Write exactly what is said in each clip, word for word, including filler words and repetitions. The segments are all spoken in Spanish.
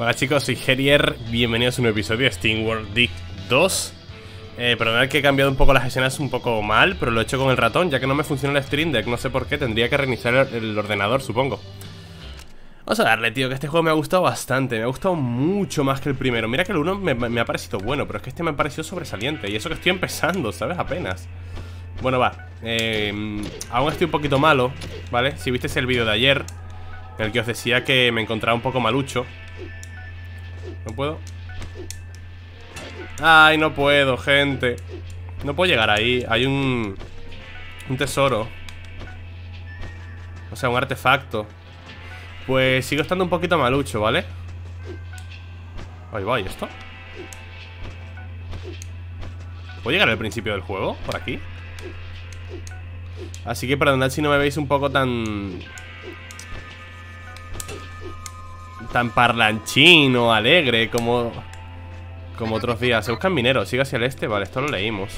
Hola chicos, soy Gerier, bienvenidos a un episodio de SteamWorld Dig dos. eh, Perdonad que he cambiado un poco las escenas un poco mal, pero lo he hecho con el ratón, ya que no me funciona el stream deck, no sé por qué, tendría que reiniciar el ordenador, supongo. Vamos a darle, tío, que este juego me ha gustado bastante, me ha gustado mucho más que el primero. Mira que el uno me, me ha parecido bueno, pero es que este me ha parecido sobresaliente, y eso que estoy empezando, ¿sabes? Apenas. Bueno, va, eh, aún estoy un poquito malo, ¿vale? Si visteis el vídeo de ayer, en el que os decía que me encontraba un poco malucho. No puedo. Ay, no puedo, gente. No puedo llegar ahí. Hay un... un tesoro. O sea, un artefacto. Pues sigo estando un poquito malucho, ¿vale? Ahí va, ¿y esto? ¿Puedo llegar al principio del juego? Por aquí. Así que perdonad si no me veis un poco tan... tan parlanchín o alegre como como otros días. Se buscan mineros, sigue hacia el este. Vale, esto lo leímos.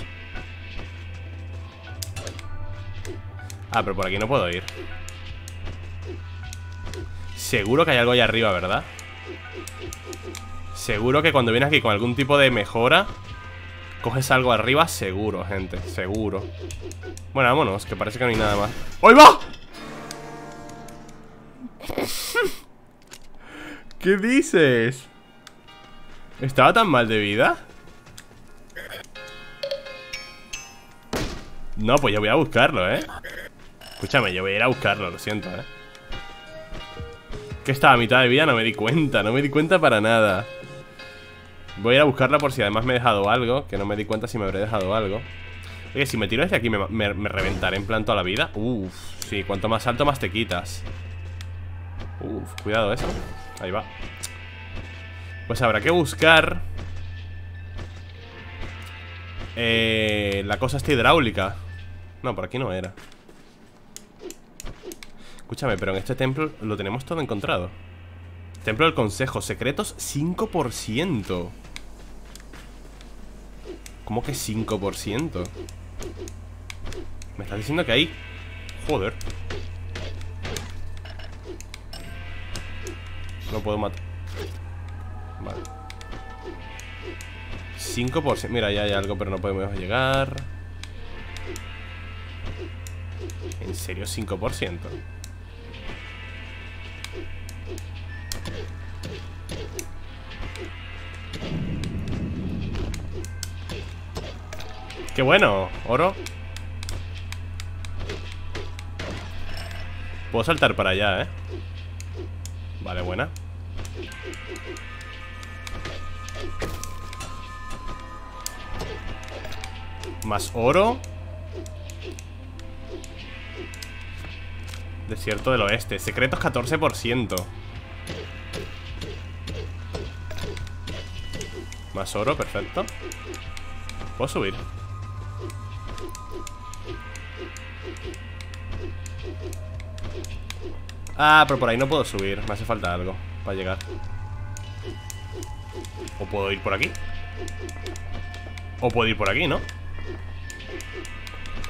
Ah, pero por aquí no puedo ir. Seguro que hay algo allá arriba, ¿verdad? Seguro que cuando vienes aquí con algún tipo de mejora coges algo arriba, seguro, gente. Seguro. Bueno, vámonos, que parece que no hay nada más. ¡Ahí va! ¿Qué dices? ¿Estaba tan mal de vida? No, pues yo voy a buscarlo, ¿eh? Escúchame, yo voy a ir a buscarlo, lo siento, ¿eh? Que estaba a mitad de vida, no me di cuenta, no me di cuenta para nada. Voy a ir a buscarla por si además me he dejado algo, que no me di cuenta si me habré dejado algo. Oye, si me tiro desde aquí me, me, me reventaré en plan toda la vida. Uff, sí, cuanto más alto más te quitas. Uff, cuidado eso. Ahí va. Pues habrá que buscar eh, la cosa esta hidráulica. No, por aquí no era. Escúchame, pero en este templo lo tenemos todo encontrado. Templo del Consejo, secretos cinco por ciento. ¿Cómo que cinco por ciento? Me estás diciendo que hay... Joder. No puedo matar. Vale. cinco por ciento. Mira, ya hay algo, pero no podemos llegar. ¿En serio cinco por ciento? ¡Qué bueno! ¿Oro? Puedo saltar para allá, ¿eh? Vale, buena. Más oro. Desierto del oeste. Secretos catorce por ciento. Más oro, perfecto. ¿Puedo subir? Ah, pero por ahí no puedo subir. Me hace falta algo para llegar. O puedo ir por aquí. O puedo ir por aquí, ¿no?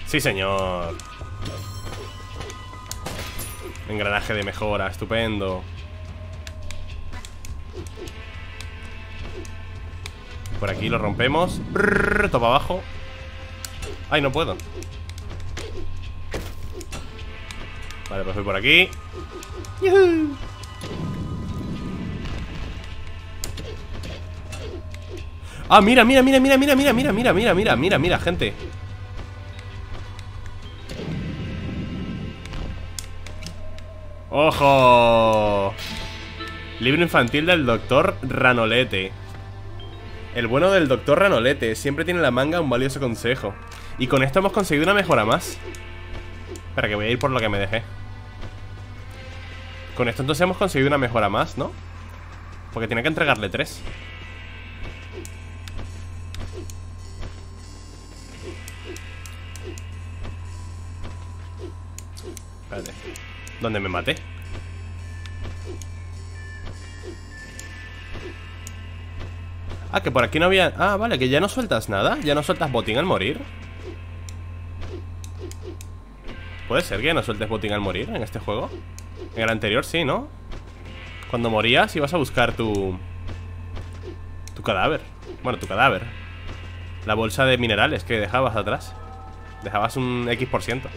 Sí, señor. Engranaje de mejora, estupendo. Por aquí lo rompemos. Brrr, topa abajo. Ay, no puedo. Vale, pues voy por aquí. ¡Yuhu! Ah, mira, mira, mira, mira, mira, mira, mira, mira, mira, mira, mira, mira, gente. ¡Ojo! Libro infantil del doctor Ranolete. El bueno del doctor Ranolete siempre tiene en la manga un valioso consejo. Y con esto hemos conseguido una mejora más. Espera, que voy a ir por lo que me dejé. Con esto entonces hemos conseguido una mejora más, ¿no? Porque tiene que entregarle tres. Espérate. ¿Dónde me maté? Ah, que por aquí no había... Ah, vale, que ya no sueltas nada. Ya no sueltas botín al morir. Puede ser que ya no sueltes botín al morir en este juego. En el anterior sí, ¿no? Cuando morías ibas a buscar tu... Tu cadáver. Bueno, tu cadáver. La bolsa de minerales que dejabas atrás. Dejabas un X por ciento.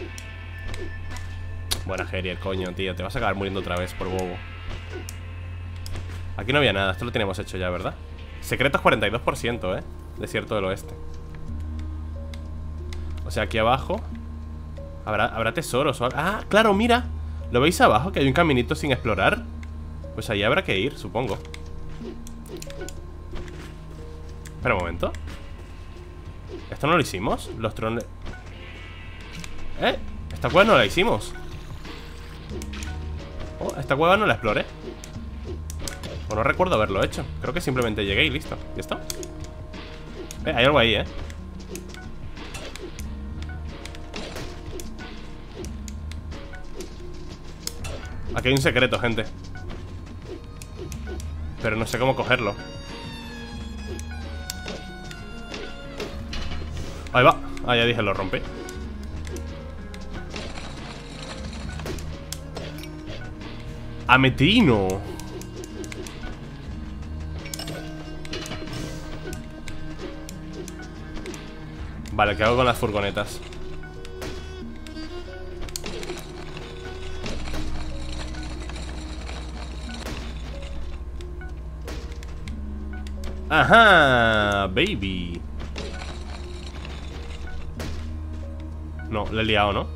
Buena Geriel, coño, tío. Te vas a acabar muriendo otra vez por bobo. Aquí no había nada. Esto lo teníamos hecho ya, ¿verdad? Secretos cuarenta y dos por ciento, ¿eh? Desierto del oeste. O sea, aquí abajo habrá, habrá tesoros o algo. Ah, claro, mira. ¿Lo veis abajo? Que hay un caminito sin explorar. Pues ahí habrá que ir, supongo. Espera un momento. ¿Esto no lo hicimos? Los trones... ¿Eh? Esta cueva no la hicimos. Oh, esta cueva no la exploré. O no recuerdo haberlo hecho. Creo que simplemente llegué y listo. ¿Y esto? Eh, hay algo ahí, eh. Aquí hay un secreto, gente. Pero no sé cómo cogerlo. Ahí va. Ah, ya dije, lo rompí. Ametino. Vale, ¿qué hago con las furgonetas? Ajá, baby. No, le he liado, ¿no?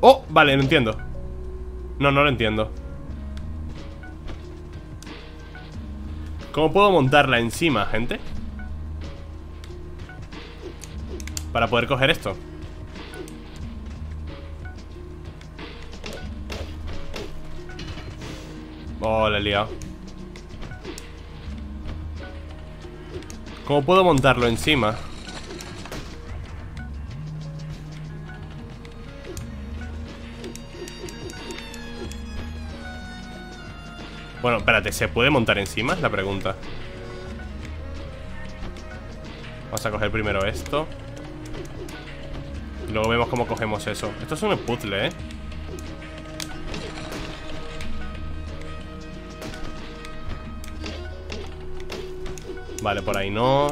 Oh, vale, lo entiendo. No, no lo entiendo. ¿Cómo puedo montarla encima, gente? Para poder coger esto. Oh, le he liado. ¿Cómo puedo montarlo encima? Bueno, espérate, ¿se puede montar encima? Es la pregunta. Vamos a coger primero esto. Y luego vemos cómo cogemos eso. Esto es un puzzle, ¿eh? Vale, por ahí no.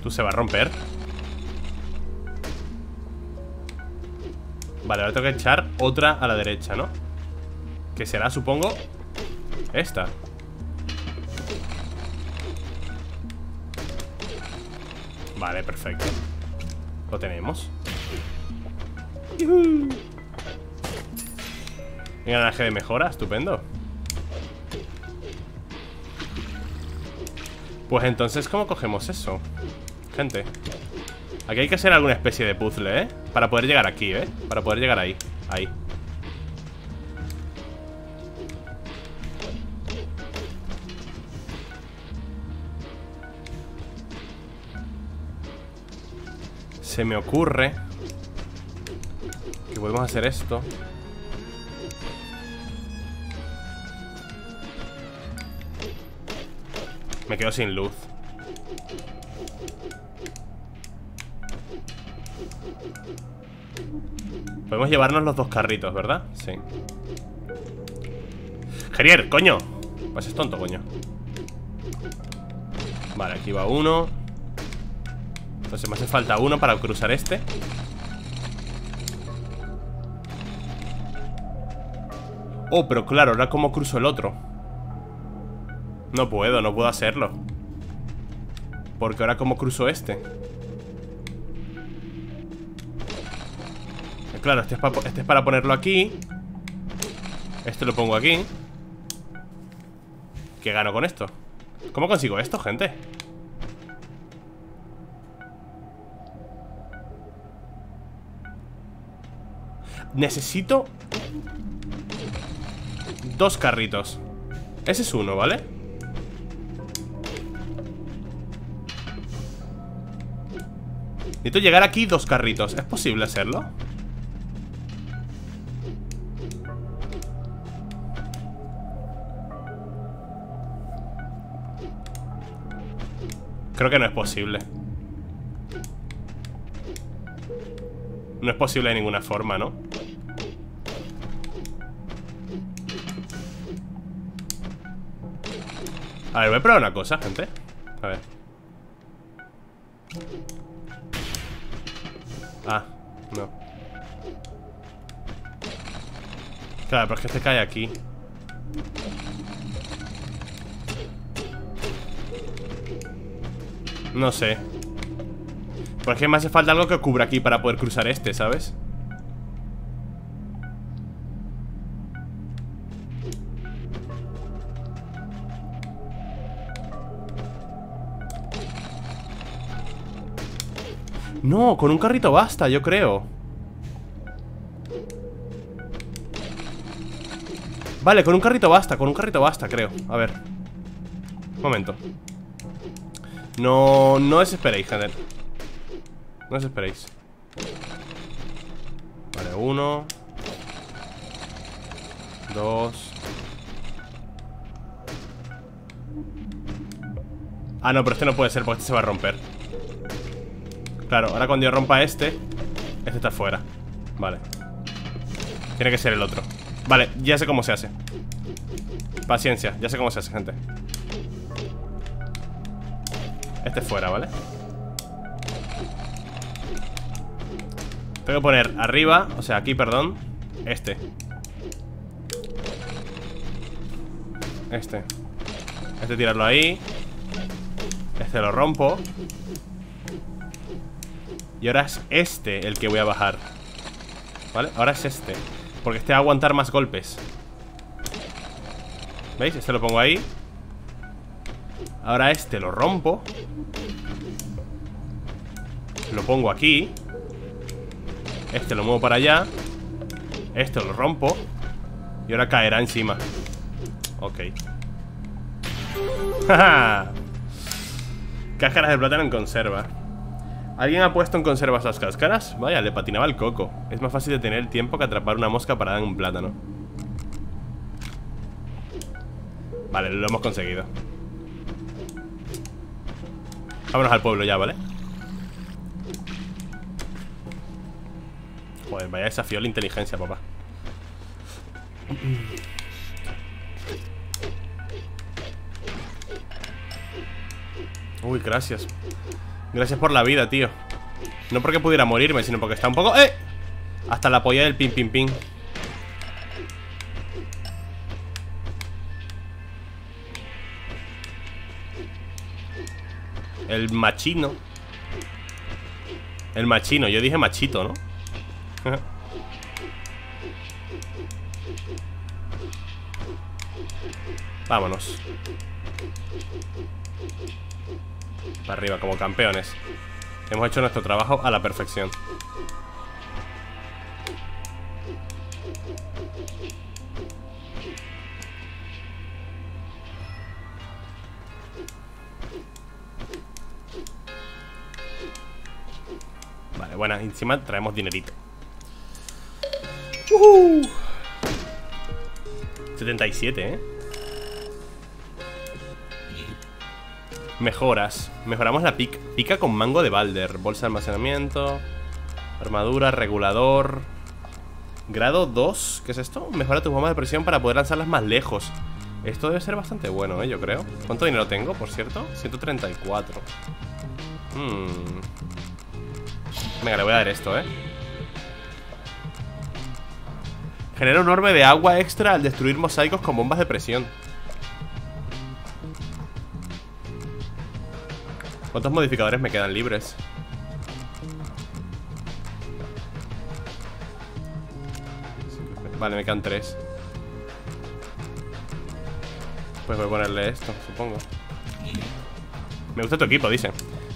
¿Tú se va a romper? Vale, ahora tengo que echar otra a la derecha, ¿no? Que será, supongo, esta. Vale, perfecto. Lo tenemos. ¡Yuhu! Engranaje de mejora, estupendo. Pues entonces, ¿cómo cogemos eso? Gente, aquí hay que hacer alguna especie de puzzle, ¿eh? Para poder llegar aquí, ¿eh? Para poder llegar ahí, ahí. Se me ocurre que podemos hacer esto. Me quedo sin luz. Podemos llevarnos los dos carritos, ¿verdad? Sí. Gerier, coño. Pues es tonto, coño. Vale, aquí va uno. Entonces me hace falta uno para cruzar este. Oh, pero claro, ahora cómo cruzo el otro. No puedo, no puedo hacerlo. Porque ahora como cruzo este. Claro, este es, para, este es para ponerlo aquí. Este lo pongo aquí. ¿Qué gano con esto? ¿Cómo consigo esto, gente? Necesito dos carritos. Ese es uno, ¿vale? Necesito llegar aquí dos carritos. ¿Es posible hacerlo? Creo que no es posible. No es posible de ninguna forma, ¿no? A ver, voy a probar una cosa, gente. A ver. Ah, no. Claro, pero es que se cae aquí. No sé. Porque me hace falta algo que cubra aquí para poder cruzar este, ¿sabes? No, con un carrito basta, yo creo. Vale, con un carrito basta, con un carrito basta, creo. A ver. Un momento. No, no desesperéis, gente. No desesperéis. Vale, uno. Dos. Ah, no, pero este no puede ser, porque este se va a romper. Claro, ahora cuando yo rompa este, este está fuera. Vale. Tiene que ser el otro. Vale, ya sé cómo se hace. Paciencia, ya sé cómo se hace, gente. Este fuera, ¿vale? Tengo que poner arriba, o sea, aquí, perdón. Este. Este. Este tirarlo ahí. Este lo rompo. Y ahora es este el que voy a bajar. ¿Vale? Ahora es este. Porque este va a aguantar más golpes. ¿Veis? Este lo pongo ahí. Ahora este lo rompo. Lo pongo aquí. Este lo muevo para allá. Este lo rompo. Y ahora caerá encima. Ok. ¡Ja! Cáscaras de plátano en conserva. ¿Alguien ha puesto en conserva esas cáscaras? Vaya, le patinaba el coco. Es más fácil detener el tiempo que atrapar una mosca parada en un plátano. Vale, lo hemos conseguido. Vámonos al pueblo ya, ¿vale? Joder, vaya desafío la inteligencia, papá. Uy, gracias. Gracias por la vida, tío. No porque pudiera morirme, sino porque está un poco... ¡Eh! Hasta la polla del pin, pin, pin. El machino. El machino, yo dije machito, ¿no? Vámonos. Para arriba, como campeones. Hemos hecho nuestro trabajo a la perfección. Vale, bueno, encima traemos dinerito. Uh-huh. setenta y siete, ¿eh? Mejoras. Mejoramos la pica. Pica con mango de Balder. Bolsa de almacenamiento. Armadura, regulador. Grado dos. ¿Qué es esto? Mejora tus bombas de presión para poder lanzarlas más lejos. Esto debe ser bastante bueno, ¿eh? Yo creo. ¿Cuánto dinero tengo, por cierto? ciento treinta y cuatro. hmm. Venga, le voy a dar esto, ¿eh? Genera un orbe de agua extra al destruir mosaicos con bombas de presión. ¿Cuántos modificadores me quedan libres? Vale, me quedan tres. Pues voy a ponerle esto, supongo. Me gusta tu equipo, dice.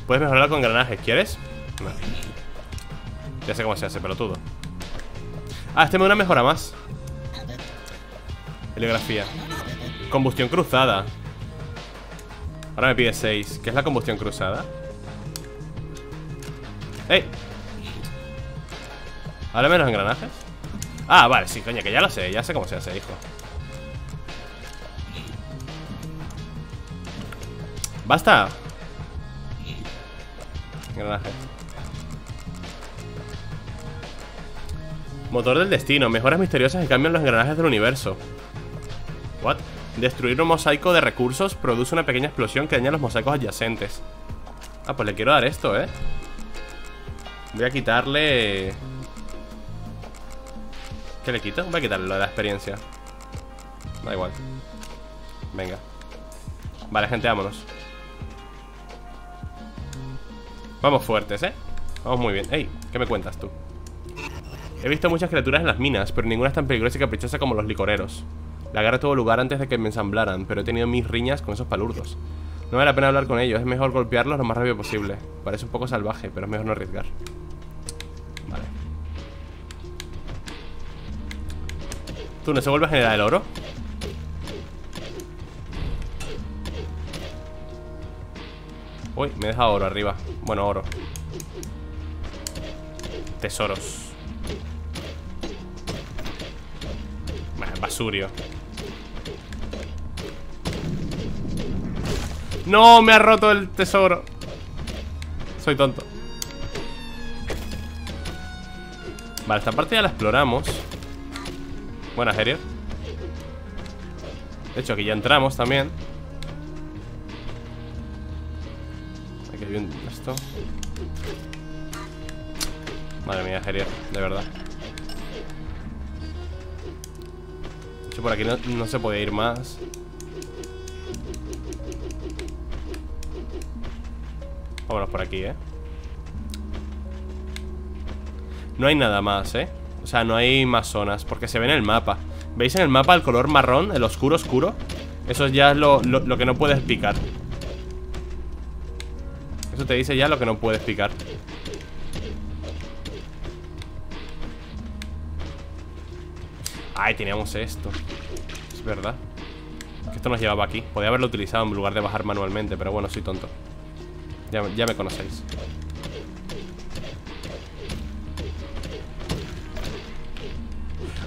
Puedes mejorarlo con granajes, ¿quieres? No. Ya sé cómo se hace, pelotudo. Ah, este me da una mejora más. Heliografía. Combustión cruzada. Ahora me pide seis. ¿Qué es la combustión cruzada? ¡Ey! Háblame de los engranajes. Ah, vale, sí, coño, que ya lo sé. Ya sé cómo se hace, hijo. ¡Basta! Engranajes. Motor del destino. Mejoras misteriosas que cambian los engranajes del universo. What? Destruir un mosaico de recursos produce una pequeña explosión que daña los mosaicos adyacentes. Ah, pues le quiero dar esto, ¿eh? Voy a quitarle... ¿Qué le quito? Voy a quitarle lo de la experiencia. Da igual. Venga. Vale, gente, vámonos. Vamos fuertes, ¿eh? Vamos muy bien. Ey, ¿qué me cuentas tú? He visto muchas criaturas en las minas, pero ninguna es tan peligrosa y caprichosa como los licoreros. La guerra tuvo lugar antes de que me ensamblaran, pero he tenido mis riñas con esos palurdos. No vale la pena hablar con ellos, es mejor golpearlos lo más rápido posible. Parece un poco salvaje, pero es mejor no arriesgar. Vale. ¿Tú no se vuelve a generar el oro? Uy, me deja oro arriba. Bueno, oro. Tesoros. Bueno, basurio. ¡No! Me ha roto el tesoro. Soy tonto. Vale, esta parte ya la exploramos. Buenas, Herier. De hecho, aquí ya entramos también. Aquí hay un... esto. Madre mía, Herier, de verdad. De hecho, por aquí no, no se puede ir más. Vámonos por aquí, ¿eh? No hay nada más, ¿eh? O sea, no hay más zonas, porque se ve en el mapa. ¿Veis en el mapa el color marrón? El oscuro oscuro. Eso ya es lo, lo, lo que no puedes picar. Eso te dice ya lo que no puedes picar. Ay, teníamos esto. Es verdad. Esto nos llevaba aquí. Podría haberlo utilizado en lugar de bajar manualmente, pero bueno, soy tonto. Ya, ya me conocéis.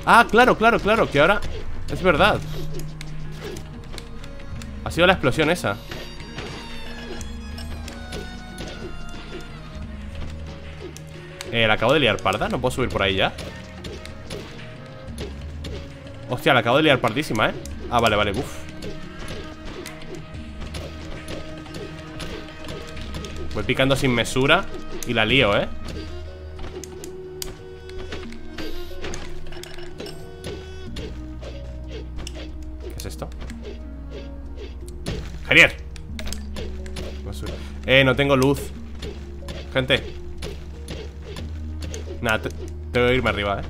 Ah, claro, claro, claro, que ahora... Es verdad. Ha sido la explosión esa. Eh, la acabo de liar parda. No puedo subir por ahí ya. Hostia, la acabo de liar pardísima, eh. Ah, vale, vale, uff. Voy picando sin mesura y la lío, ¿eh? ¿Qué es esto? ¡Javier! Eh, no tengo luz. Gente. Nada, te tengo que irme arriba, ¿eh?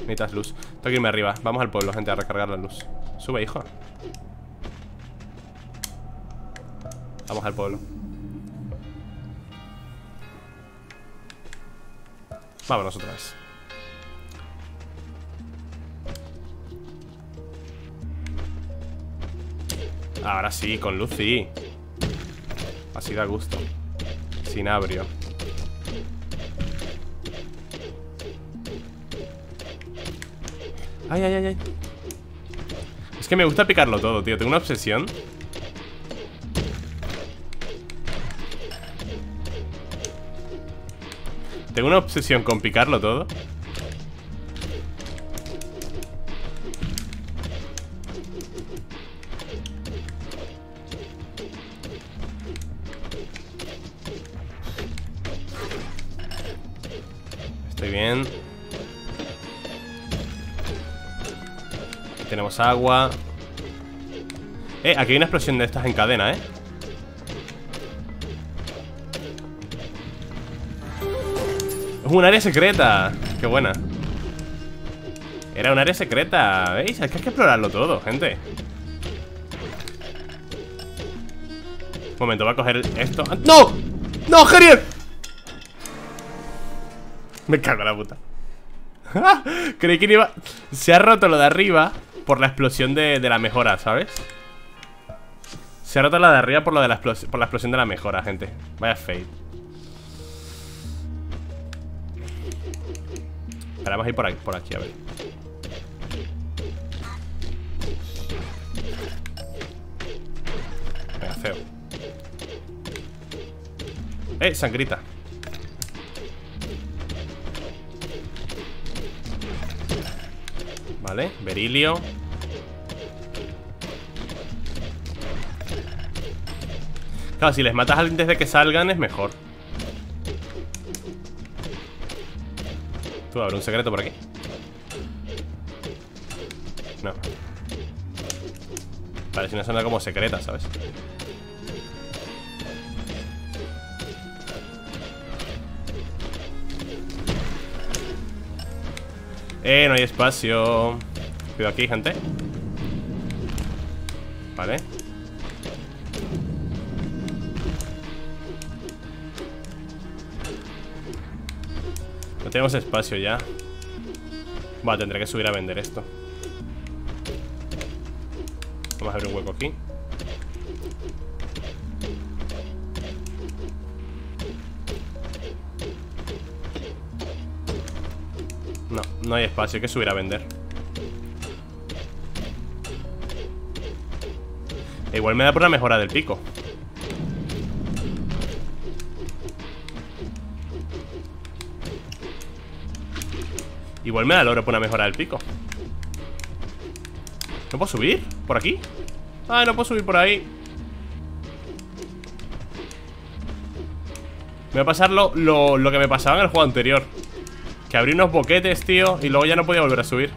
Necesitas luz. Tengo que irme arriba. Vamos al pueblo, gente, a recargar la luz. Sube, hijo. Vamos al pueblo. Vámonos otra vez. Ahora sí, con luz sí. Así da gusto. Sin abrio. Ay, ay, ay, ay. Es que me gusta picarlo todo, tío. Tengo una obsesión. Tengo una obsesión con picarlo todo. Estoy bien. Aquí tenemos agua. Eh, aquí hay una explosión de estas en cadena, eh. Un área secreta, qué buena. Era un área secreta, ¿veis? Es que hay que explorarlo todo, gente. Un momento, va a coger esto. ¡No! ¡No, Gerier! Me cago en la puta. Creí que iba... Se ha roto lo de arriba por la explosión de, de la mejora, ¿sabes? Se ha roto la de arriba por, lo de la, explos... por la explosión de la mejora, gente. Vaya fate. Ahora vamos a ir por aquí, por aquí, a ver. Venga, feo. Eh, sangrita. Vale, berilio. Claro, si les matas antes de que salgan es mejor. Tú, ¿habrá un secreto por aquí? No. Vale, si no suena como secreta, ¿sabes? Eh, no hay espacio. Cuidado aquí, gente. Vale. No tenemos espacio ya. Va, tendré que subir a vender esto. Vamos a abrir un hueco aquí. No, no hay espacio, hay que subir a vender. E igual me da por la mejora del pico. Igual me da el oro por una mejora del pico. ¿No puedo subir? ¿Por aquí? Ah, no puedo subir por ahí. Me va a pasar lo, lo, lo que me pasaba en el juego anterior. Que abrí unos boquetes, tío, y luego ya no podía volver a subir.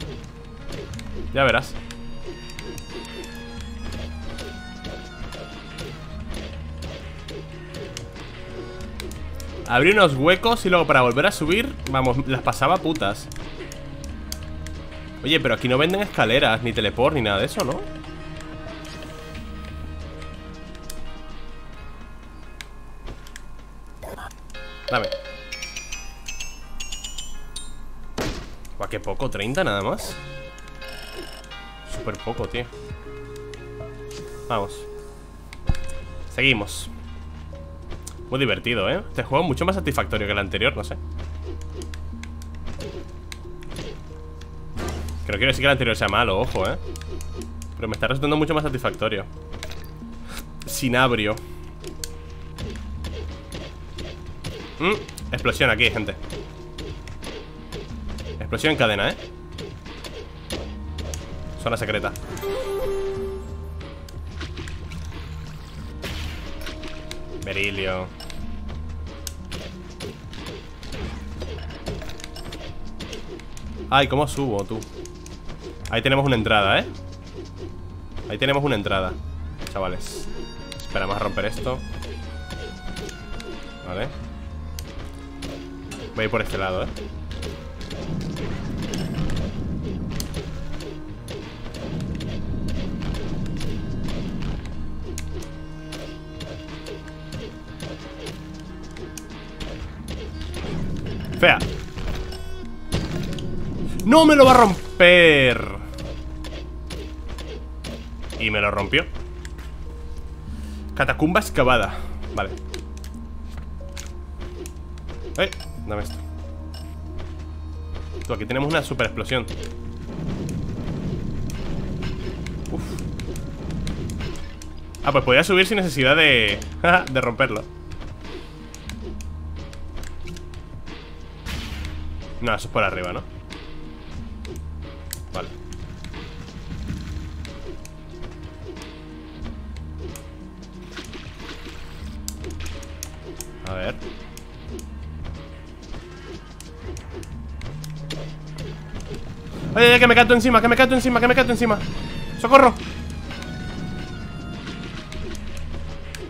Ya verás. Abrí unos huecos y luego para volver a subir, vamos, las pasaba putas. Oye, pero aquí no venden escaleras, ni teleport, ni nada de eso, ¿no? Dame. Buah, qué poco, treinta nada más. Súper poco, tío. Vamos. Seguimos. Muy divertido, ¿eh? Este juego es mucho más satisfactorio que el anterior, no sé. Que no quiero decir que el anterior sea malo, ojo, ¿eh? Pero me está resultando mucho más satisfactorio. Cinabrio. mm, Explosión aquí, gente. Explosión en cadena, ¿eh? Zona secreta. Berilio. Ay, ¿cómo subo, tú? Ahí tenemos una entrada, ¿eh? Ahí tenemos una entrada, chavales. Espera, vamos a romper esto. Vale. Voy a ir por este lado, ¿eh? Fea. ¡No me lo va a romper! Y me lo rompió. Catacumba excavada. Vale. ¡Eh! Dame esto. Tú, aquí tenemos una super explosión. Uf. Ah, pues podía subir sin necesidad de... de romperlo. No, eso es por arriba, ¿no? Vale. A ver. Ay, ay, que me canto encima, que me canto encima, que me canto encima. ¡Socorro!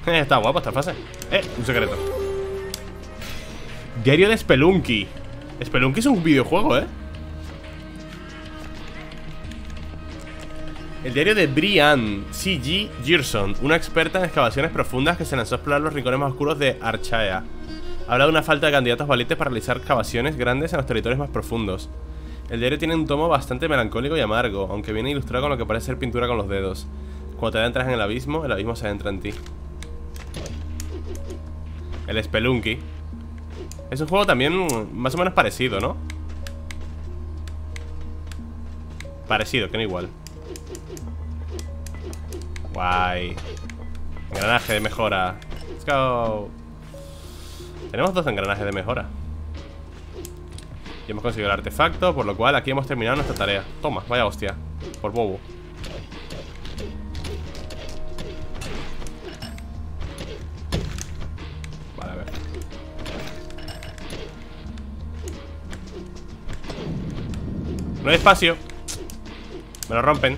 Eh, está guapo esta fase. Eh, un secreto. Diario de Spelunky. Spelunky es un videojuego, ¿eh? El diario de Brian C G Gerson, una experta en excavaciones profundas que se lanzó a explorar los rincones más oscuros de Archaea. Habla de una falta de candidatos valientes para realizar excavaciones grandes en los territorios más profundos. El diario tiene un tomo bastante melancólico y amargo, aunque viene ilustrado con lo que parece ser pintura con los dedos. Cuando te adentras en el abismo, el abismo se adentra en ti. El Spelunky es un juego también más o menos parecido, ¿no? Parecido, que no igual. Guay. Engranaje de mejora. Let's go. Tenemos dos engranajes de mejora. Y hemos conseguido el artefacto, por lo cual aquí hemos terminado nuestra tarea. Toma, vaya hostia, por bobo. Vale, a ver. No hay espacio. Me lo rompen.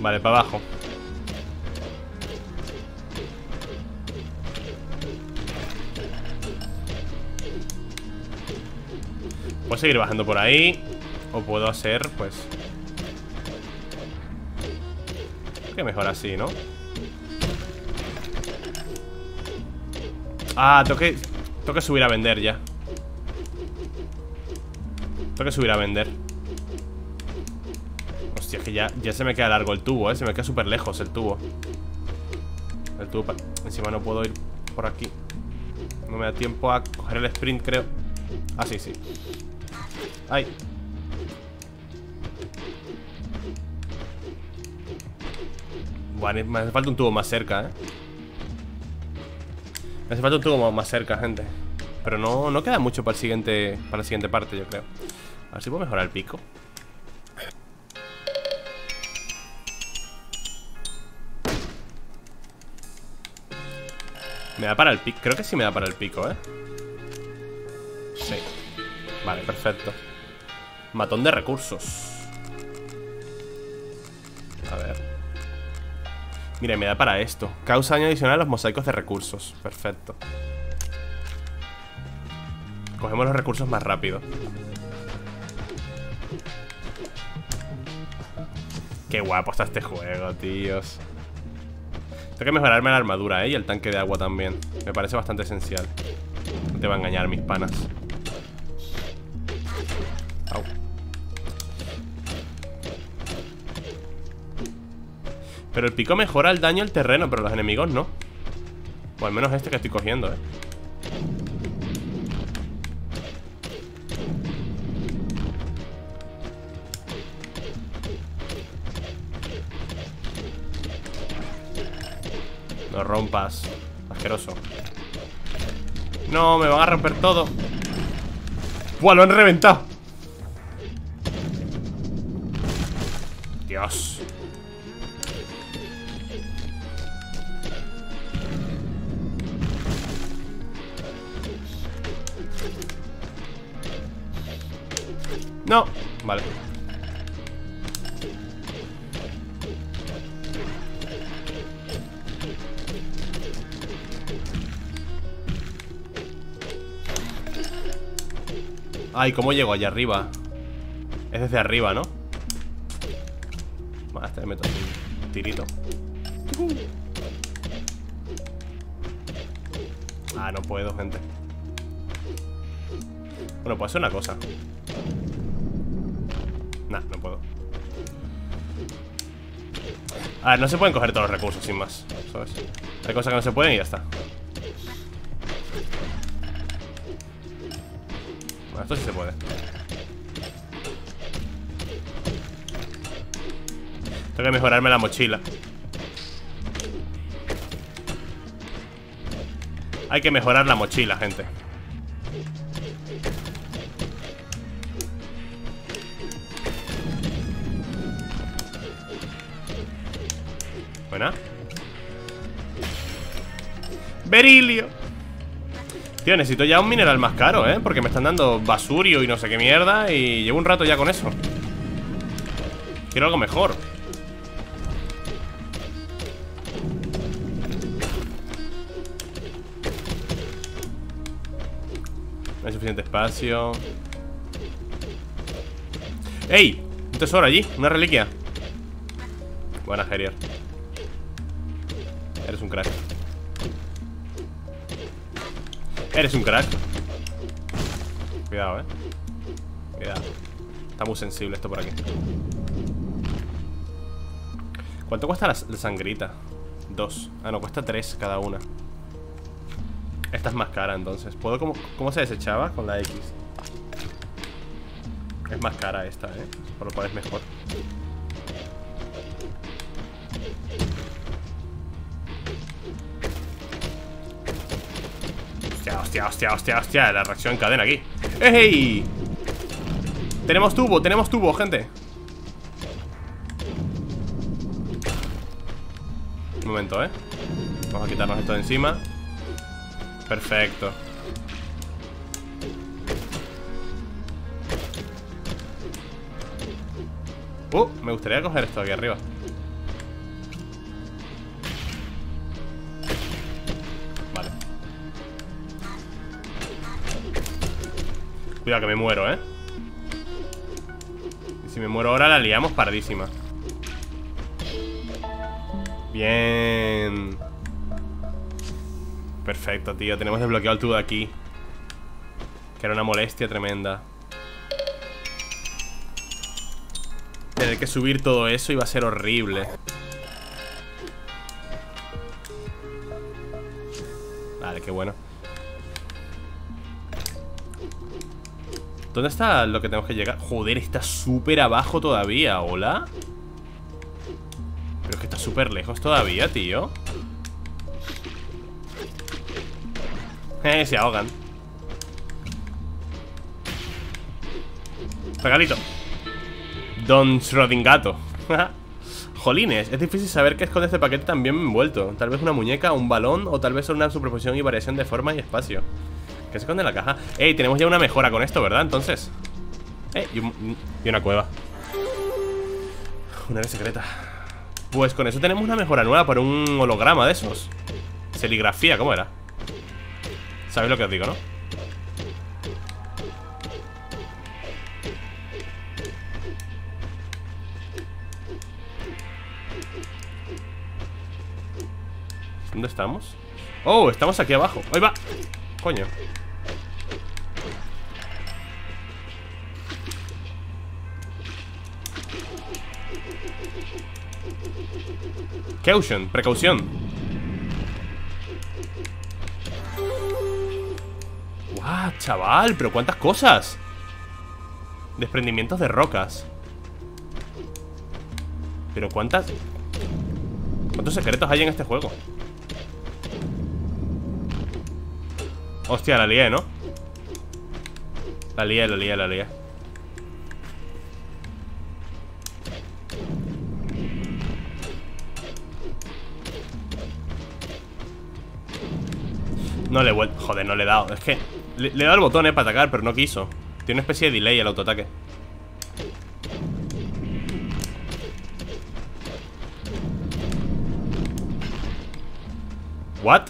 Vale, para abajo. Puedo seguir bajando por ahí. O puedo hacer, pues, que mejor así, ¿no? Ah, tengo que, tengo que subir a vender ya. Tengo que subir a vender. Hostia, es que ya, ya se me queda largo el tubo, ¿eh? Se me queda súper lejos el tubo. El tubo para... Encima no puedo ir por aquí. No me da tiempo a coger el sprint, creo. Ah, sí, sí. Ay. Bueno, me hace falta un tubo más cerca, ¿eh? Me hace falta un tubo más cerca, gente. Pero no, no queda mucho para el siguiente, para la siguiente parte, yo creo. A ver si puedo mejorar el pico. Me da para el pico, creo que sí me da para el pico, ¿eh? Sí. Vale, perfecto. Matón de recursos. A ver. Mira, me da para esto. Causa daño adicional a los mosaicos de recursos. Perfecto. Cogemos los recursos más rápido. Qué guapo está este juego, tíos. Tengo que mejorarme la armadura, ¿eh? Y el tanque de agua también. Me parece bastante esencial. No te va a engañar, mis panas. Au. Pero el pico mejora el daño al terreno, pero los enemigos no. O al menos este que estoy cogiendo, eh. No rompas, asqueroso. No, me van a romper todo. ¡Buah, lo han reventado! Dios. No, vale. Ay, ¿cómo llego allá arriba? Es desde arriba, ¿no? Vale, este le meto un tirito. Ah, no puedo, gente. Bueno, puedo hacer una cosa. Nah, no puedo. A ver, no se pueden coger todos los recursos, sin más, ¿sabes? Hay cosas que no se pueden y ya está. Bueno, esto sí se puede. Tengo que mejorarme la mochila. Hay que mejorar la mochila, gente. Buena. Berilio. Tío, necesito ya un mineral más caro, ¿eh? Porque me están dando basurio y no sé qué mierda. Y llevo un rato ya con eso. Quiero algo mejor. No hay suficiente espacio. ¡Ey! Un tesoro allí, una reliquia. Buena, Gerier. Eres un crack. Eres un crack. Cuidado, eh. Cuidado. Está muy sensible esto por aquí. ¿Cuánto cuesta la, la sangrita? Dos. Ah, no, cuesta tres cada una. Esta es más cara, entonces. ¿Puedo como, cómo se desechaba? Con la X. Es más cara esta, eh. Por lo cual es mejor. Hostia, hostia, hostia, hostia, la reacción en cadena aquí. ¡Ey! Tenemos tubo, tenemos tubo, gente. Un momento, eh. Vamos a quitarnos esto de encima. Perfecto. Uh, me gustaría coger esto aquí arriba. Vale. Cuidado que me muero, eh. Y si me muero ahora la liamos pardísima. Bien. Perfecto, tío. Tenemos desbloqueado el tubo de aquí, que era una molestia tremenda. Tener que subir todo eso iba a ser horrible. Vale, qué bueno. ¿Dónde está lo que tenemos que llegar? Joder, está súper abajo todavía. ¿Hola? Pero es que está súper lejos todavía, tío. Eh, se ahogan. Regalito. Don Schrodingato. Jolines, es difícil saber qué esconde este paquete tan bien envuelto. Tal vez una muñeca, un balón, o tal vez solo una superposición y variación de forma y espacio. ¿Qué se esconde en la caja? Ey, tenemos ya una mejora con esto, ¿verdad? Entonces. Eh, y, un, y una cueva. Una área secreta. Pues con eso tenemos una mejora nueva para un holograma de esos. Serigrafía, ¿cómo era? ¿Sabéis lo que os digo, no? ¿Dónde estamos? ¡Oh! Estamos aquí abajo. ¡Ahí va! ¡Coño! Caution, precaución. ¡Guau, wow, chaval! ¡Pero cuántas cosas! Desprendimientos de rocas. Pero cuántas... ¿Cuántos secretos hay en este juego? Hostia, la lié, ¿no? La lié, la lié, la lié. No le he vuelto. Joder, no le he dado. Es que le, le he dado el botón, eh, para atacar, pero no quiso. Tiene una especie de delay el autoataque. ¿What?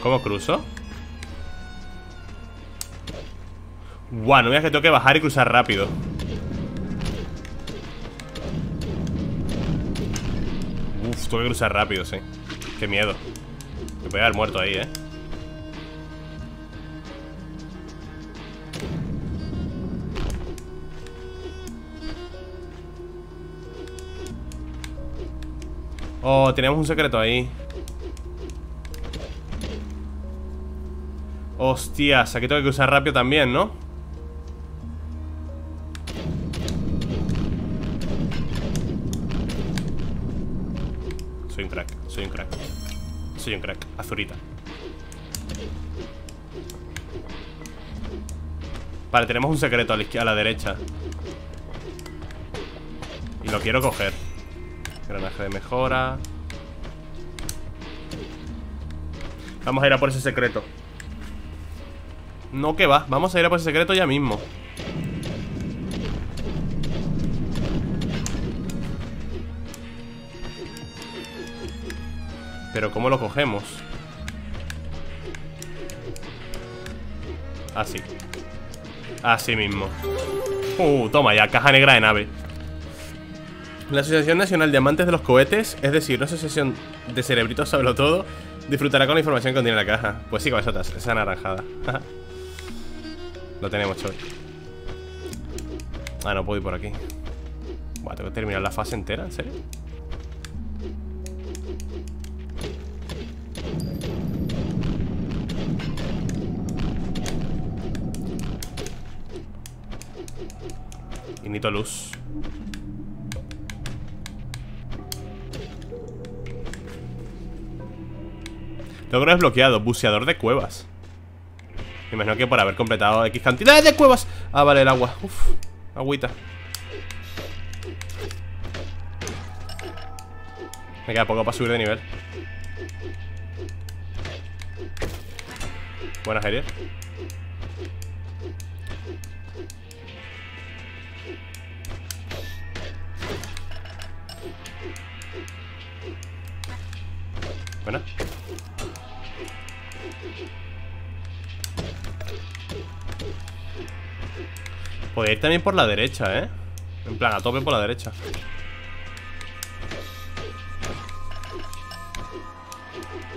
¿Cómo cruzo? Guau, no veas que tengo que bajar y cruzar rápido. Uf, tengo que cruzar rápido, sí. Qué miedo. Me voy a haber muerto ahí, eh. Oh, tenemos un secreto ahí. Hostias, aquí tengo que cruzar rápido también, ¿no? Soy un crack, soy un crack. Soy un crack, azurita. Vale, tenemos un secreto a la izquierda, a la derecha. Y lo quiero coger. Granaje de mejora. Vamos a ir a por ese secreto. No, que va, vamos a ir a por ese secreto ya mismo. Pero ¿cómo lo cogemos? Así. Así mismo. Uh, toma ya, caja negra de nave. La Asociación Nacional de Amantes de los Cohetes, es decir, una asociación de cerebritos sábelo todo, disfrutará con la información que contiene la caja. Pues sí, cabezotas, esa anaranjada. Lo tenemos, chaval. Ah, no puedo ir por aquí. Buah, tengo que terminar la fase entera, ¿en serio? Y necesito luz. Logro desbloqueado, buceador de cuevas. Me imagino que por haber completado X cantidades de cuevas. Ah, vale, el agua. Uf, agüita. Me queda poco para subir de nivel. Buenas, Javier. Buenas. Podría ir también por la derecha, ¿eh? En plan, a tope por la derecha.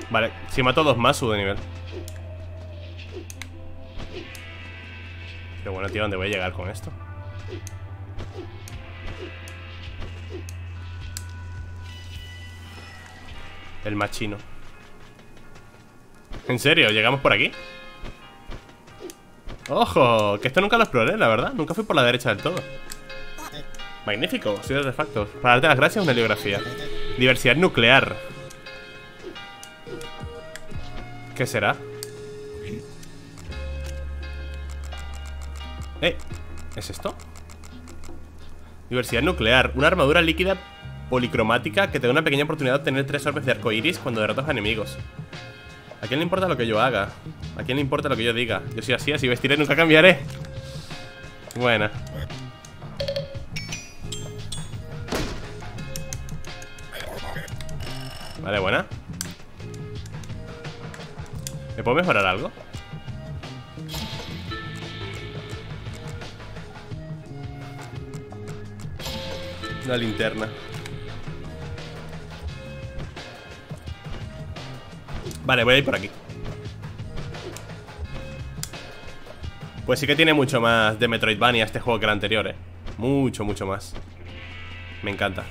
Vale, si mato dos más, subo de nivel. Pero bueno, tío, ¿dónde voy a llegar con esto? El machino. ¿En serio? ¿Llegamos por aquí? ¡Ojo! Que esto nunca lo exploré, la verdad. Nunca fui por la derecha del todo. Magnífico, soy de facto. Para darte las gracias, una bibliografía. Diversidad nuclear. ¿Qué será? Eh, ¿es esto? Diversidad nuclear. Una armadura líquida policromática que te da una pequeña oportunidad de tener tres orbes de arco iris cuando derrotas a enemigos. ¿A quién le importa lo que yo haga? ¿A quién le importa lo que yo diga? Yo soy así, así vestiré, nunca cambiaré. Buena. Vale, buena. ¿Me puedo mejorar algo? La linterna. Vale, voy a ir por aquí. Pues sí que tiene mucho más de Metroidvania este juego que el anterior, eh. Mucho, mucho más. Me encanta.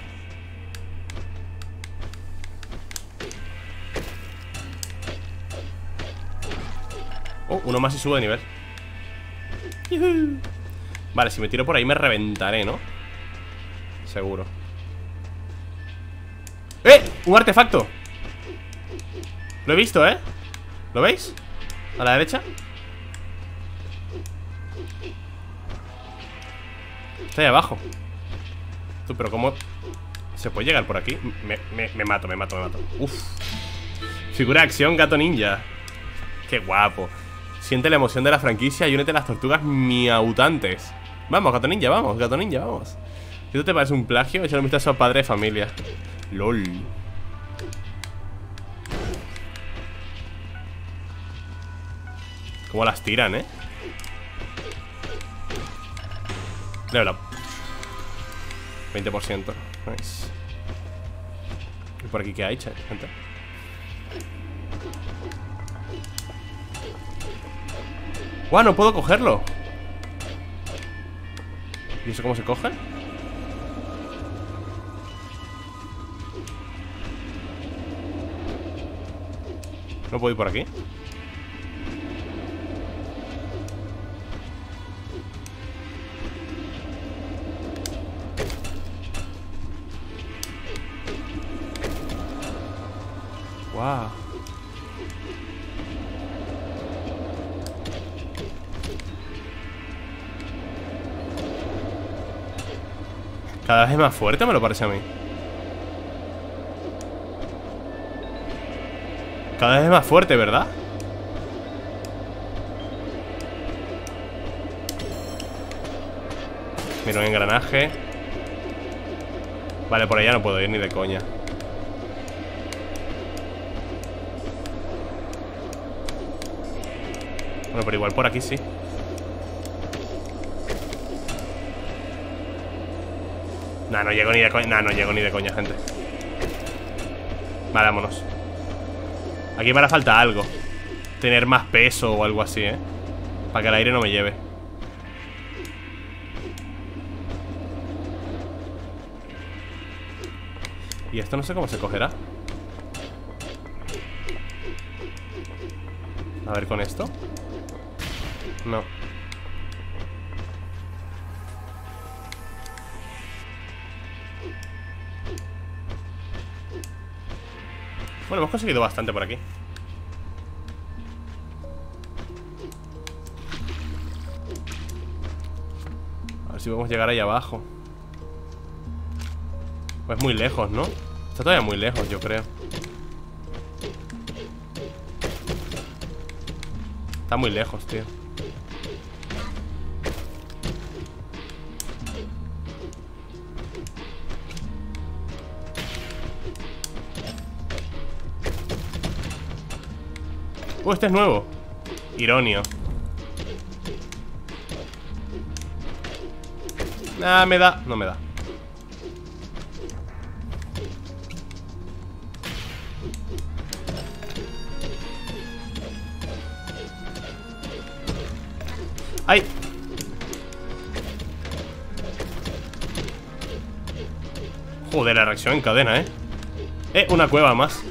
Oh, uno más y subo de nivel. ¡Yuhu! Vale, si me tiro por ahí me reventaré, ¿no? Seguro. ¡Eh! ¡Un artefacto! Lo he visto, ¿eh? ¿Lo veis? A la derecha. Está ahí abajo. Tú, pero ¿cómo se puede llegar por aquí? Me, me, me mato, me mato, me mato. Uf. Figura de acción, gato ninja. Qué guapo. Siente la emoción de la franquicia y únete a las tortugas miautantes. Vamos, gato ninja, vamos, gato ninja, vamos. Si esto te parece un plagio, échale un vistazo a Padre de Familia. LOL. Cómo las tiran, eh. Level up. veinte por ciento. Nice. ¿Y por aquí qué hay, gente? ¡Guau! ¡Wow, no puedo cogerlo! ¿Y eso cómo se coge? ¿No puedo ir por aquí? ¡Guau! Wow. Cada vez es más fuerte, me lo parece a mí. Cada vez es más fuerte, ¿verdad? Mira, un engranaje. Vale, por allá no puedo ir ni de coña. Bueno, pero igual por aquí sí. Nah, no llego ni de coña. Nah, no llego ni de coña, gente. Vale, vámonos. Aquí me hará falta algo. Tener más peso o algo así, ¿eh? Para que el aire no me lleve. Y esto no sé cómo se cogerá. A ver con esto. No. Bueno, hemos conseguido bastante por aquí. ver si podemos llegar ahí abajo. Pues muy lejos, ¿no? Está todavía muy lejos, yo creo. Está muy lejos, tío. Uh, este es nuevo. Ironio. Nah, me da. No me da. ¡Ay! Joder, la reacción en cadena, ¿eh? Eh, una cueva más.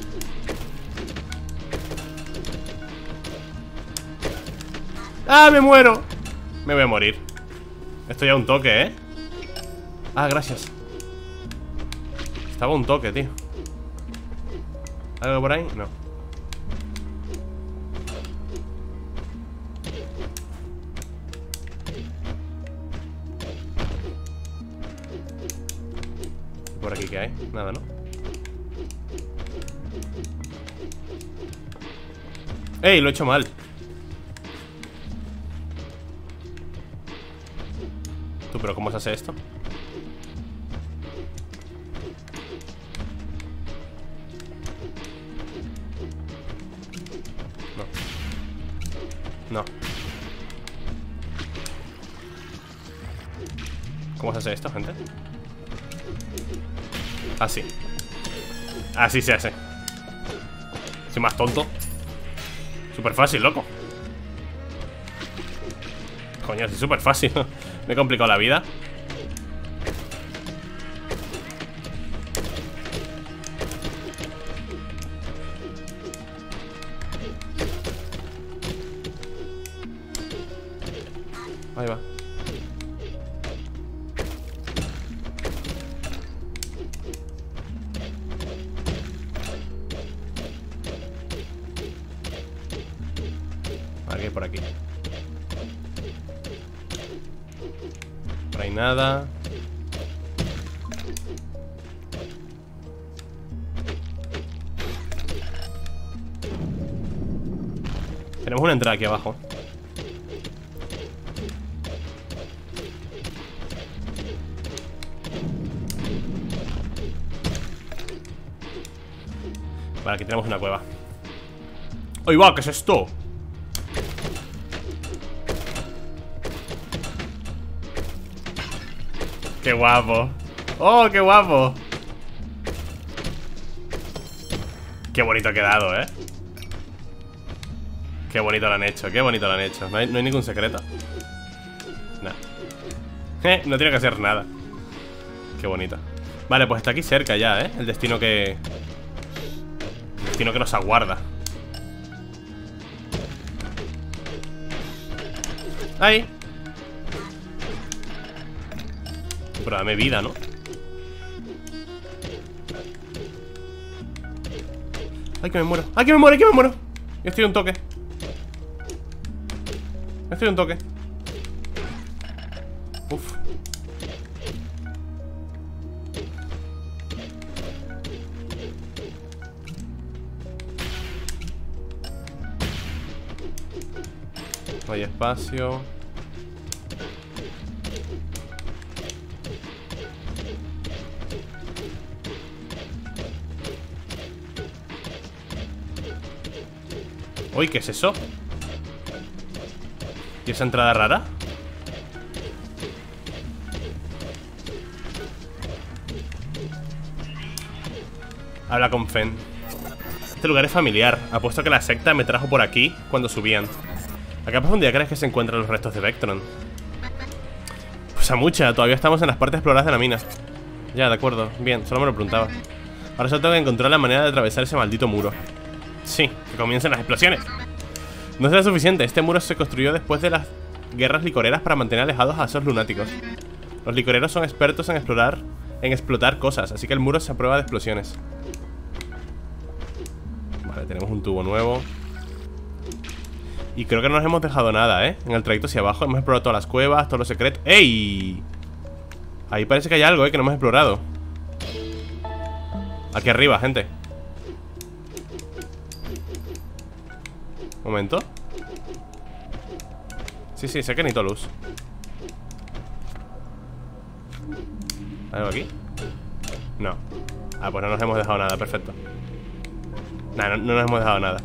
¡Ah, me muero! Me voy a morir. Esto ya un toque, ¿eh? Ah, gracias. Estaba un toque, tío. ¿Algo por ahí? No. ¿Por aquí qué hay? Nada, ¿no? ¡Ey! Lo he hecho mal. Tú, ¿pero cómo se hace esto? No. No. ¿Cómo se hace esto, gente? Así. Así se hace. Soy más tonto. Súper fácil, loco. Coño, sí, súper fácil. Me he complicado la vida. Ahí va. Aquí, por aquí. Por ahí nada. Tenemos una entrada aquí abajo. Vale, aquí tenemos una cueva. ¡Ay, va! ¿Qué es esto? ¡Qué guapo! ¡Oh, qué guapo! ¡Qué bonito ha quedado, eh! ¡Qué bonito lo han hecho! ¡Qué bonito lo han hecho! No hay, no hay ningún secreto. No. No tiene que hacer nada. ¡Qué bonito! Vale, pues está aquí cerca ya, eh. El destino que... El destino que nos aguarda. ¡Ahí! Pero dame vida, ¿no? ¡Ay, que me muero! ¡Ay, que me muero! ¡Ay, que me muero! Yo estoy un toque. Yo estoy un toque. Uf. No hay espacio. Uy, ¿qué es eso? ¿Y esa entrada rara? Habla con Fenn. Este lugar es familiar. Apuesto que la secta me trajo por aquí cuando subían. ¿A qué profundidad crees que se encuentran los restos de Vectron? Pues a mucha, todavía estamos en las partes exploradas de la mina. Ya, de acuerdo, bien, solo me lo preguntaba. Ahora solo tengo que encontrar la manera de atravesar ese maldito muro. Sí, que comiencen las explosiones. No será suficiente, este muro se construyó después de las guerras licoreras para mantener alejados a esos lunáticos. Los licoreros son expertos en explorar, en explotar cosas, así que el muro se aprueba de explosiones. Vale, tenemos un tubo nuevo. Y creo que no nos hemos dejado nada, ¿eh? En el trayecto hacia abajo hemos explorado todas las cuevas, todos los secretos. ¡Ey! Ahí parece que hay algo, eh, que no hemos explorado. Aquí arriba, gente. Momento. Sí, sí, sé que necesito luz. ¿Algo aquí? No. Ah, pues no nos hemos dejado nada, perfecto. Nah, no, no nos hemos dejado nada.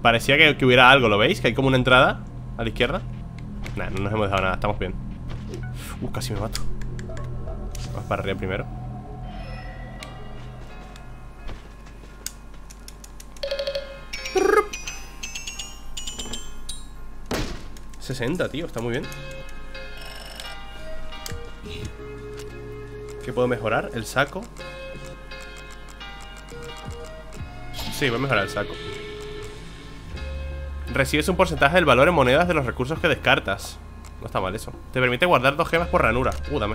Parecía que, que hubiera algo, ¿lo veis? Que hay como una entrada a la izquierda. Nah, no nos hemos dejado nada, estamos bien. Uh, casi me mato. Vamos para arriba primero. sesenta, tío, está muy bien. ¿Qué puedo mejorar? El saco. Sí, voy a mejorar el saco. Recibes un porcentaje del valor en monedas de los recursos que descartas. No está mal eso. Te permite guardar dos gemas por ranura. Uh, dame.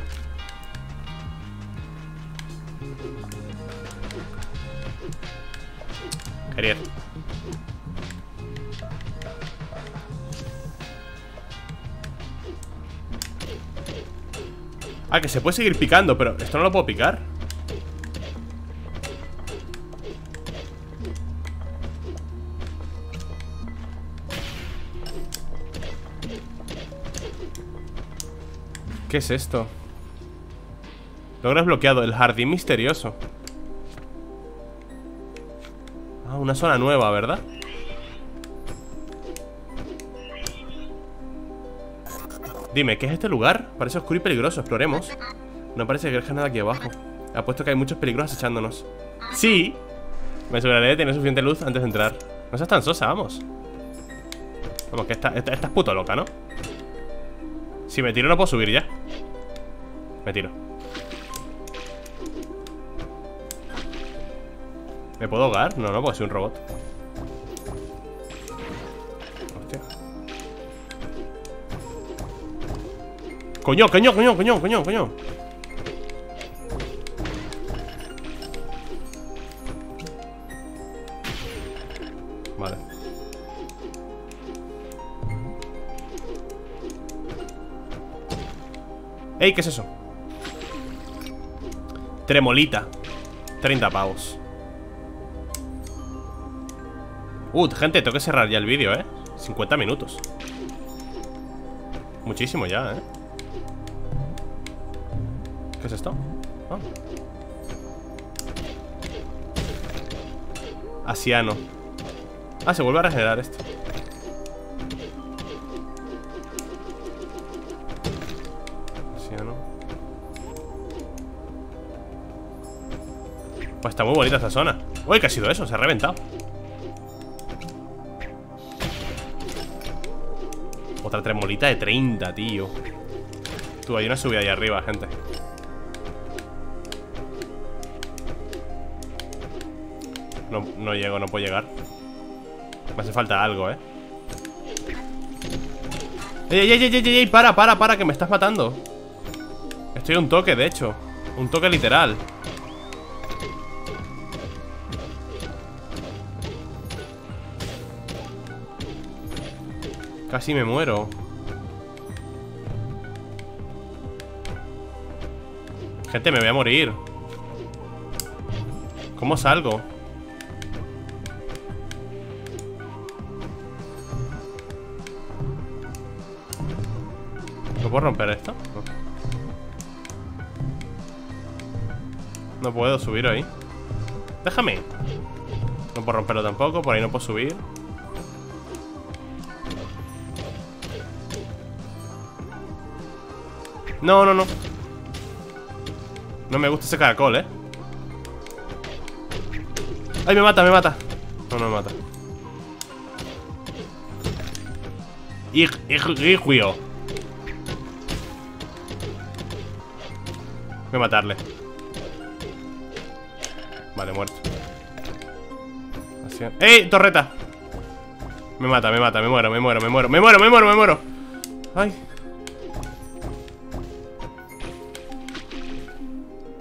Quería. Ah, que se puede seguir picando, pero esto no lo puedo picar. ¿Qué es esto? Logro desbloqueado, el jardín misterioso. Ah, una zona nueva, ¿verdad? Dime, ¿qué es este lugar? Parece oscuro y peligroso, exploremos. No parece que haya nada aquí abajo. Apuesto que hay muchos peligros acechándonos. ¡Sí! Me aseguraré de tener suficiente luz antes de entrar. No seas tan sosa, vamos. Vamos, que esta, esta, esta es puto loca, ¿no? Si me tiro no puedo subir ya. Me tiro. ¿Me puedo ahogar? No, no, porque soy un robot. Coño, coño, coño, coño, coño, coño. Vale. Ey, ¿qué es eso? Tremolita. treinta pavos. Uh, gente, tengo que cerrar ya el vídeo, eh. cincuenta minutos. Muchísimo ya, eh. ¿Qué es esto? Oh. Asiano. Ah, se vuelve a regenerar esto. Asiano. Pues está muy bonita esta zona. Uy, ¿qué ha sido eso? Se ha reventado. Otra tremolita de treinta, tío. Tú, hay una subida ahí arriba, gente. No, no llego, no puedo llegar. Me hace falta algo, eh. ¡Ey, ey, ey, ey, ey, ey! Para, para, para, que me estás matando. Estoy a un toque, de hecho. Un toque literal. Casi me muero. Gente, me voy a morir. ¿Cómo salgo? ¿No puedo romper esto? No. No puedo subir ahí. Déjame. No puedo romperlo tampoco, por ahí no puedo subir. No, no, no. No me gusta ese caracol, eh. Ay, me mata, me mata. No, no me mata. Ig, ig, ig, voy a matarle. Vale, muerto. Así... ¡Ey! ¡Torreta! Me mata, me mata, me muero, me muero, me muero, me muero, me muero, me muero. ¡Ay!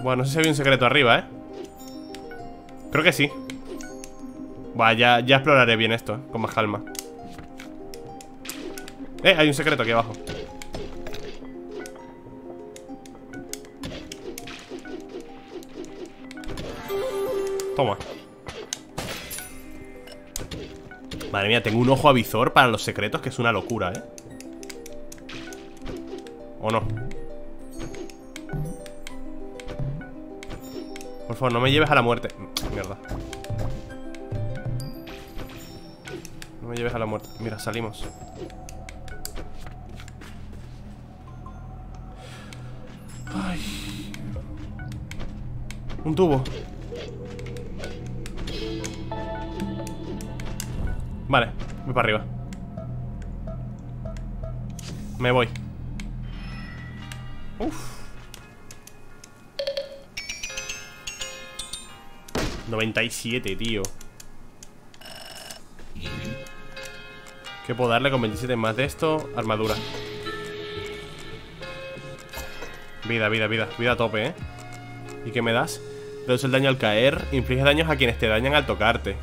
Bueno, no sé si había un secreto arriba, ¿eh? Creo que sí. Vaya, ya exploraré bien esto, ¿eh? Con más calma. ¡Eh! Hay un secreto aquí abajo. Toma. Madre mía, tengo un ojo avizor para los secretos, que es una locura, ¿eh? ¿O no? Por favor, no me lleves a la muerte. Mierda. No me lleves a la muerte. Mira, salimos. Ay. Un tubo. Vale, voy para arriba. Me voy. Uff. noventa y siete, tío. ¿Qué puedo darle con veintisiete más de esto? Armadura. Vida, vida, vida. Vida a tope, ¿eh? ¿Y qué me das? Reduce el daño al caer. Inflige daños a quienes te dañan al tocarte.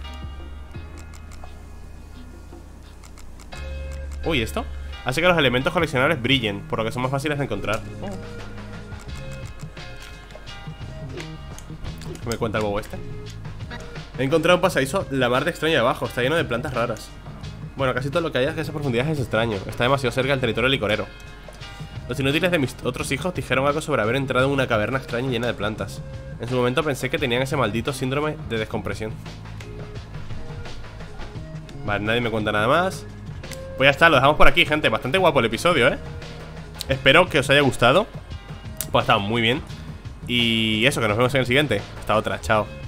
Uy, ¿esto? Hace que los elementos coleccionables brillen, por lo que son más fáciles de encontrar. ¿Qué me cuenta el bobo este? He encontrado un pasadizo la mar de extraño abajo. Está lleno de plantas raras. Bueno, casi todo lo que hay en esas profundidades es extraño. Está demasiado cerca del territorio licorero. Los inútiles de mis otros hijos dijeron algo sobre haber entrado en una caverna extraña llena de plantas. En su momento pensé que tenían ese maldito síndrome de descompresión. Vale, nadie me cuenta nada más. Pues ya está, lo dejamos por aquí, gente. Bastante guapo el episodio, ¿eh? Espero que os haya gustado. Pues ha estado muy bien. Y eso, que nos vemos en el siguiente. Hasta otra, chao.